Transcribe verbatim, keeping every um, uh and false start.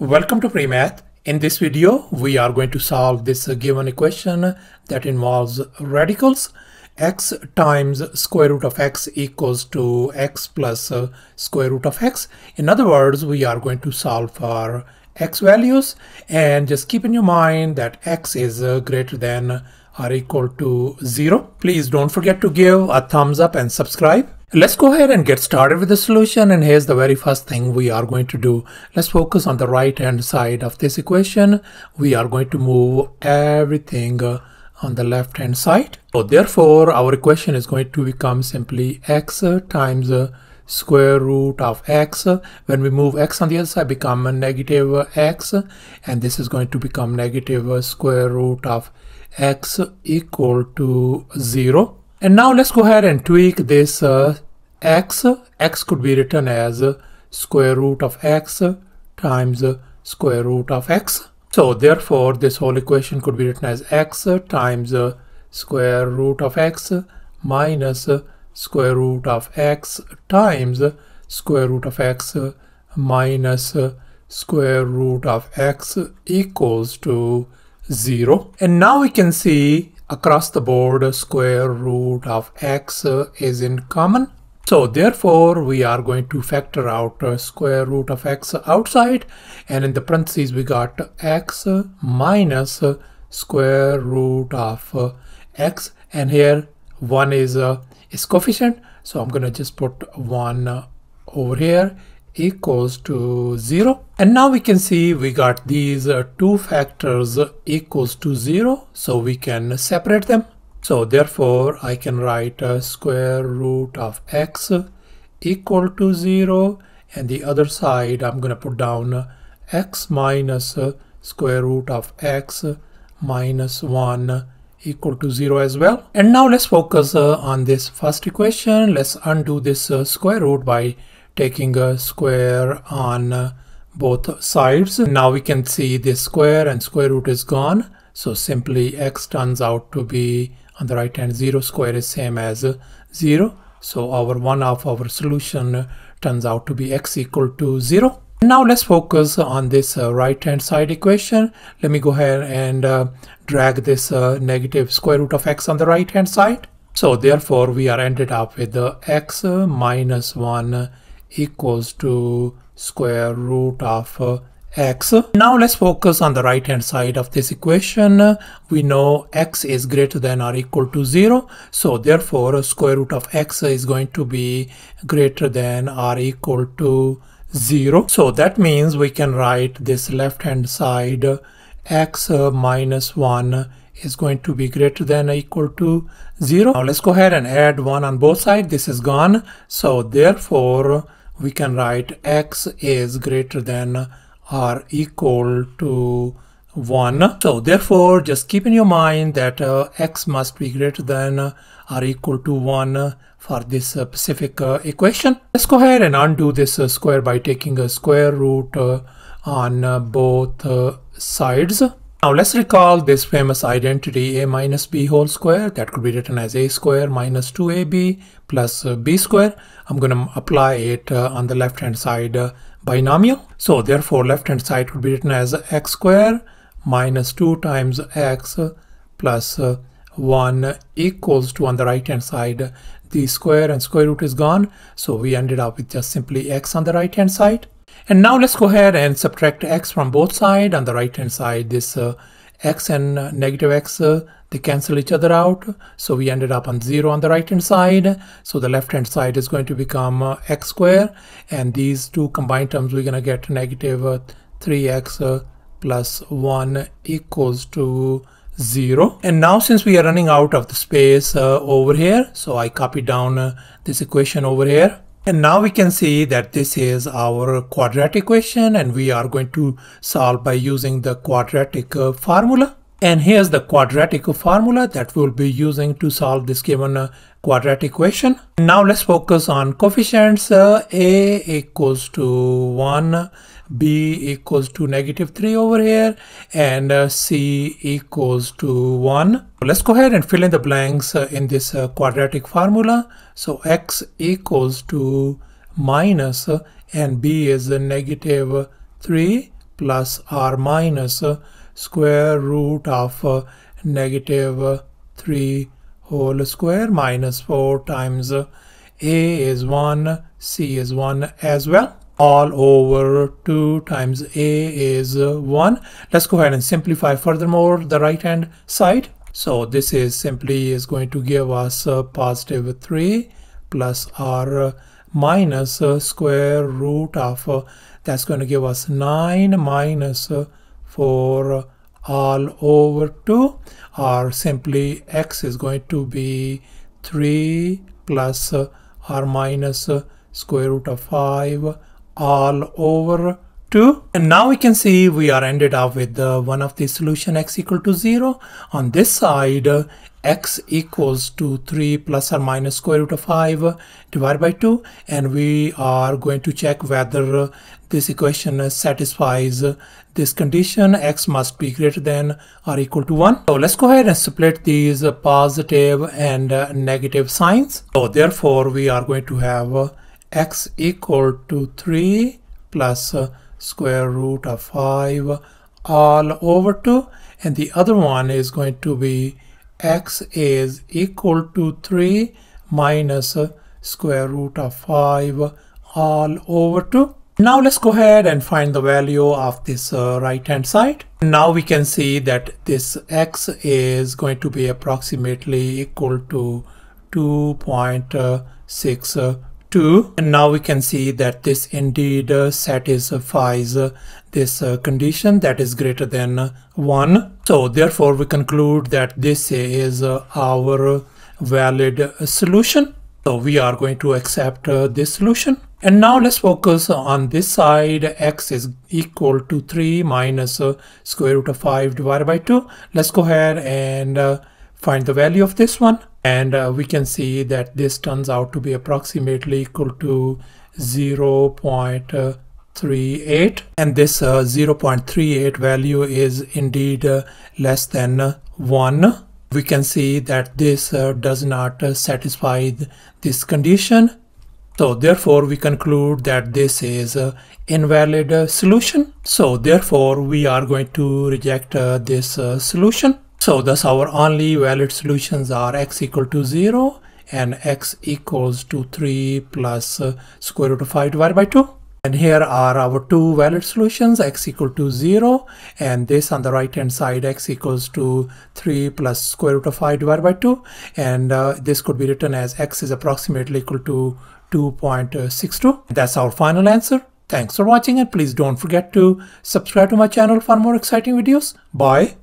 Welcome to PreMath. In this video, we are going to solve this given equation that involves radicals. X times square root of x equals to x plus square root of x. In other words, we are going to solve for x values, and just keep in your mind that x is greater than or equal to zero. Please don't forget to give a thumbs up and subscribe. Let's go ahead and get started with the solution, and here's the very first thing we are going to do. Let's focus on the right hand side of this equation. We are going to move everything on the left hand side. So therefore our equation is going to become simply x times square root of x. When we move x on the other side, become a negative x, and this is going to become negative square root of x equal to zero. And now let's go ahead and tweak this uh, x. X could be written as square root of x times square root of x. So therefore this whole equation could be written as x times square root of x minus square root of x times square root of x minus square root of x equals to zero. And now we can see across the board, square root of x is in common. So therefore, we are going to factor out square root of x outside, and in the parentheses we got x minus square root of x, and here one is its coefficient, so I'm going to just put one over here equals to zero. And now we can see we got these uh, two factors equals to zero, so we can separate them. So therefore I can write uh, square root of x equal to zero, and the other side I'm gonna put down uh, x minus uh, square root of x minus one equal to zero as well. And now let's focus uh, on this first equation. Let's undo this uh, square root by taking a square on uh, both sides. Now we can see this square and square root is gone, so simply x turns out to be on the right hand zero. Square is same as uh, zero, so our one of our solution uh, turns out to be x equal to zero. Now let's focus on this uh, right hand side equation. Let me go ahead and uh, drag this uh, negative square root of x on the right hand side. So therefore we are ended up with the uh, x uh, minus one uh, equals to square root of uh, x. Now let's focus on the right hand side of this equation. We know x is greater than or equal to zero, so therefore square root of x is going to be greater than or equal to zero. So that means we can write this left hand side uh, x uh, minus one is going to be greater than or equal to zero. Now let's go ahead and add one on both sides. This is gone, so therefore we can write x is greater than or equal to one. So therefore just keep in your mind that uh, x must be greater than or equal to one for this specific uh, equation. Let's go ahead and undo this uh, square by taking a square root uh, on uh, both uh, sides. Now let's recall this famous identity a minus b whole square. That could be written as a square minus two a b plus b square. I'm going to apply it uh, on the left hand side uh, binomial. So therefore left hand side could be written as x square minus two times x plus uh, one equals to, on the right hand side, the square and square root is gone, so we ended up with just simply x on the right hand side. And now let's go ahead and subtract x from both sides. On the right hand side, this uh, x and uh, negative x, uh, they cancel each other out, so we ended up on zero on the right hand side. So the left hand side is going to become uh, x square, and these two combined terms we're going to get negative uh, three x uh, plus one equals to zero. And now since we are running out of the space uh, over here, so I copy down uh, this equation over here. And now we can see that this is our quadratic equation, and we are going to solve by using the quadratic uh, formula. And here's the quadratic formula that we'll be using to solve this given uh, quadratic equation. Now let's focus on coefficients. Uh, a equals to one, b equals to negative three over here, and uh, c equals to one. Let's go ahead and fill in the blanks uh, in this uh, quadratic formula. So x equals to minus uh, and b is a negative three plus or minus square root of negative three whole square minus four times a is one, c is one as well, all over two times a is one. Let's go ahead and simplify furthermore the right hand side. So this is simply is going to give us a positive three plus or minus square root of, that's going to give us nine minus four all over two, or simply x is going to be three plus or minus square root of five all over two. And now we can see we are ended up with uh, one of the solution x equal to zero. On this side uh, x equals to three plus or minus square root of five uh, divided by two, and we are going to check whether uh, this equation uh, satisfies uh, this condition. X must be greater than or equal to one. So let's go ahead and split these uh, positive and uh, negative signs. So therefore we are going to have uh, x equal to three plus uh, square root of five all over two, and the other one is going to be x is equal to three minus square root of five all over two. Now let's go ahead and find the value of this uh, right hand side. Now we can see that this x is going to be approximately equal to two point six two. And now we can see that this indeed uh, satisfies uh, this uh, condition, that is greater than uh, one. So therefore we conclude that this is uh, our valid uh, solution. So we are going to accept uh, this solution. And now let's focus on this side. X is equal to three minus uh, square root of five divided by two. Let's go ahead and uh, find the value of this one. And uh, we can see that this turns out to be approximately equal to zero point three eight, and this uh, zero point three eight value is indeed uh, less than uh, one. We can see that this uh, does not uh, satisfy th this condition. So therefore we conclude that this is an invalid uh, solution. So therefore we are going to reject uh, this uh, solution. So thus our only valid solutions are x equal to zero and x equals to three plus uh, square root of five divided by two. And here are our two valid solutions, x equal to zero, and this on the right hand side x equals to three plus square root of five divided by two, and uh, this could be written as x is approximately equal to two point six two. That's our final answer. Thanks for watching, and please don't forget to subscribe to my channel for more exciting videos. Bye.